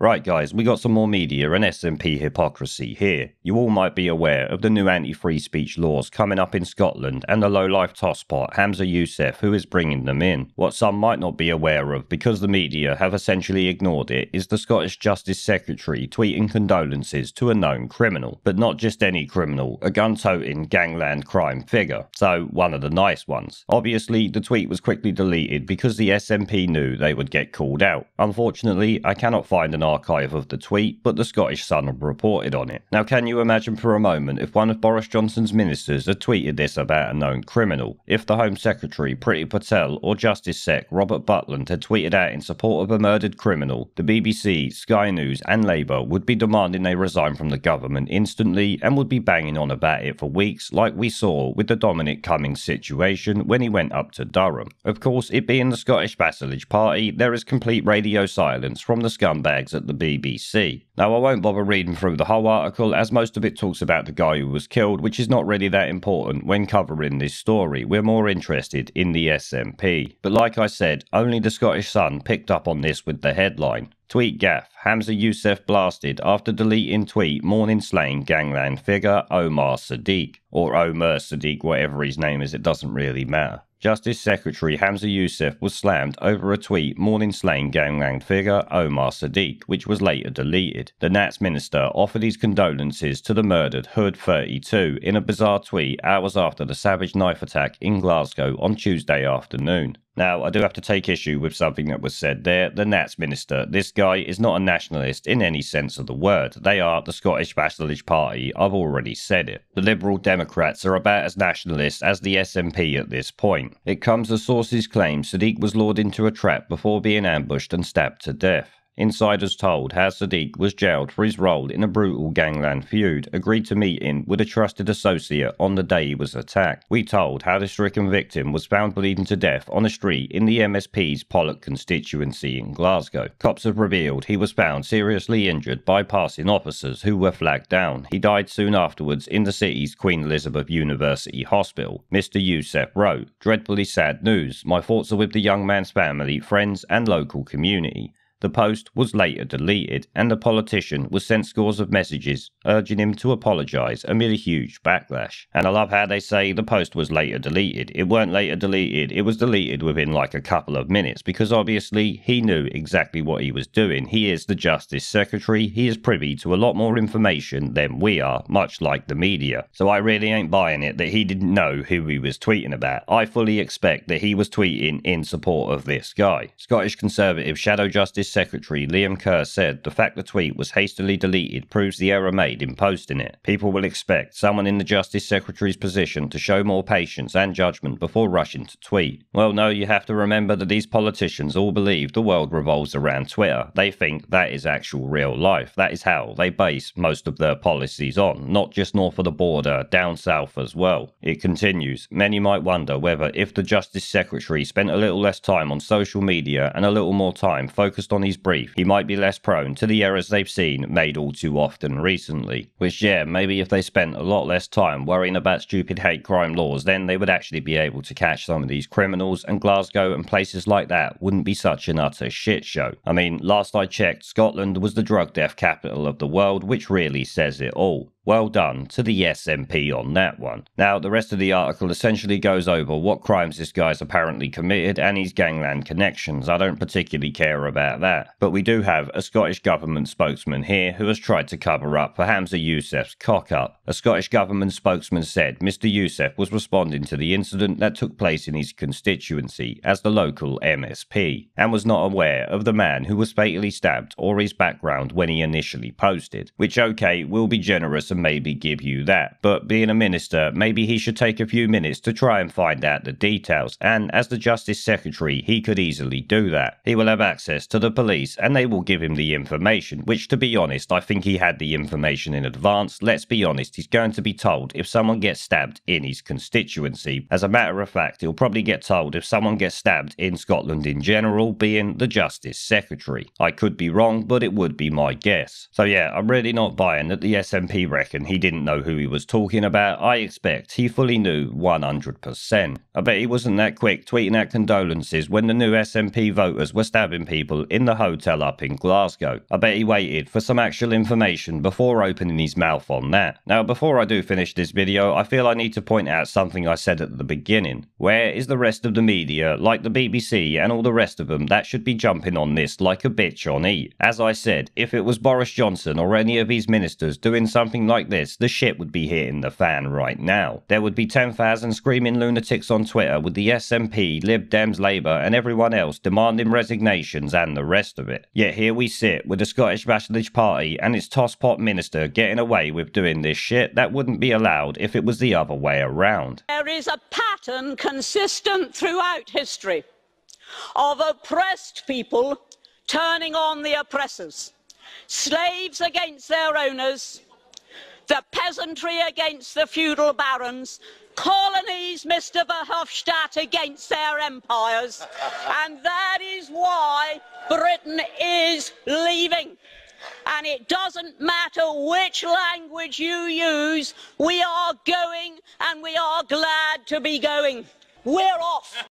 Right guys, we got some more media and SNP hypocrisy here. You all might be aware of the new anti-free speech laws coming up in Scotland and the low-life tosspot Humza Yousaf who is bringing them in. What some might not be aware of because the media have essentially ignored it is the Scottish Justice Secretary tweeting condolences to a known criminal. But not just any criminal, a gun-toting gangland crime figure. So one of the nice ones. Obviously the tweet was quickly deleted because the SNP knew they would get called out. Unfortunately I cannot find an archive of the tweet, but the Scottish Sun reported on it. Now can you imagine for a moment if one of Boris Johnson's ministers had tweeted this about a known criminal? If the Home Secretary Priti Patel or Justice Sec Robert Buckland had tweeted out in support of a murdered criminal, the BBC, Sky News and Labour would be demanding they resign from the government instantly and would be banging on about it for weeks like we saw with the Dominic Cummings situation when he went up to Durham. Of course, it being the Scottish vassalage party, there is complete radio silence from the scumbags at the BBC. Now I won't bother reading through the whole article as most of it talks about the guy who was killed, which is not really that important when covering this story. We're more interested in the SNP. But like I said, only the Scottish Sun picked up on this with the headline. Tweet gaff, Humza Yousaf blasted after deleting tweet mourning slain gangland figure Omar Sadiq. Or Omar Sadiq, whatever his name is, it doesn't really matter. Justice Secretary Humza Yousaf was slammed over a tweet mourning slain gangland figure Omar Sadiq, which was later deleted. The Nats Minister offered his condolences to the murdered Hood 32 in a bizarre tweet hours after the savage knife attack in Glasgow on Tuesday afternoon. Now, I do have to take issue with something that was said there. The Nats Minister, this guy is not a nationalist in any sense of the word. They are the Scottish vassalage party, I've already said it. The Liberal Democrats are about as nationalist as the SNP at this point. It comes as sources claim Sadiq was lured into a trap before being ambushed and stabbed to death. Insiders told how Sadiq was jailed for his role in a brutal gangland feud, agreed to meeting with a trusted associate on the day he was attacked. We told how the stricken victim was found bleeding to death on a street in the MSP's Pollock constituency in Glasgow. Cops have revealed he was found seriously injured by passing officers who were flagged down. He died soon afterwards in the city's Queen Elizabeth University Hospital. Mr. Yousaf wrote, "Dreadfully sad news. My thoughts are with the young man's family, friends and local community." The post was later deleted, and the politician was sent scores of messages urging him to apologise amid a huge backlash. And I love how they say the post was later deleted. It weren't later deleted, it was deleted within like a couple of minutes, because obviously he knew exactly what he was doing. He is the Justice Secretary, he is privy to a lot more information than we are, much like the media. So I really ain't buying it that he didn't know who he was tweeting about. I fully expect that he was tweeting in support of this guy. Scottish Conservative Shadow Justice Secretary Liam Kerr said the fact the tweet was hastily deleted proves the error made in posting it. People will expect someone in the Justice Secretary's position to show more patience and judgment before rushing to tweet. Well no, you have to remember that these politicians all believe the world revolves around Twitter. They think that is actual real life. That is how they base most of their policies on, not just north of the border, down south as well. It continues, many might wonder whether if the Justice Secretary spent a little less time on social media and a little more time focused on his brief, he might be less prone to the errors they've seen made all too often recently. Which yeah, maybe if they spent a lot less time worrying about stupid hate crime laws, then they would actually be able to catch some of these criminals, and Glasgow and places like that wouldn't be such an utter shit show. I mean, last I checked, Scotland was the drug death capital of the world, which really says it all. Well done to the SNP on that one. Now the rest of the article essentially goes over what crimes this guy's apparently committed and his gangland connections. I don't particularly care about that. But we do have a Scottish government spokesman here who has tried to cover up for Humza Yousaf's cock up. A Scottish government spokesman said Mr. Yousaf was responding to the incident that took place in his constituency as the local MSP and was not aware of the man who was fatally stabbed or his background when he initially posted. Which okay, will be generous and maybe give you that, but being a minister, maybe he should take a few minutes to try and find out the details, and as the Justice Secretary he could easily do that. He will have access to the police and they will give him the information, which to be honest I think he had the information in advance. Let's be honest, he's going to be told if someone gets stabbed in his constituency. As a matter of fact, he'll probably get told if someone gets stabbed in Scotland in general, being the Justice Secretary. I could be wrong, but it would be my guess. So yeah, I'm really not buying that the SNP reckon he didn't know who he was talking about. I expect he fully knew 100%. I bet he wasn't that quick tweeting out condolences when the new SNP voters were stabbing people in the hotel up in Glasgow. I bet he waited for some actual information before opening his mouth on that. Now, before I do finish this video, I feel I need to point out something I said at the beginning. Where is the rest of the media, like the BBC and all the rest of them, that should be jumping on this like a bitch on E? As I said, if it was Boris Johnson or any of his ministers doing something like this, the shit would be hitting the fan right now. There would be 10,000 screaming lunatics on Twitter with the SNP, Lib Dems, Labour and everyone else demanding resignations and the rest of it. Yet here we sit with the Scottish Nationalist Party and its tosspot minister getting away with doing this shit that wouldn't be allowed if it was the other way around. There is a pattern consistent throughout history of oppressed people turning on the oppressors, slaves against their owners, the peasantry against the feudal barons, colonies, Mr. Verhofstadt, against their empires, and that is why Britain is leaving. And it doesn't matter which language you use, we are going, and we are glad to be going. We're off.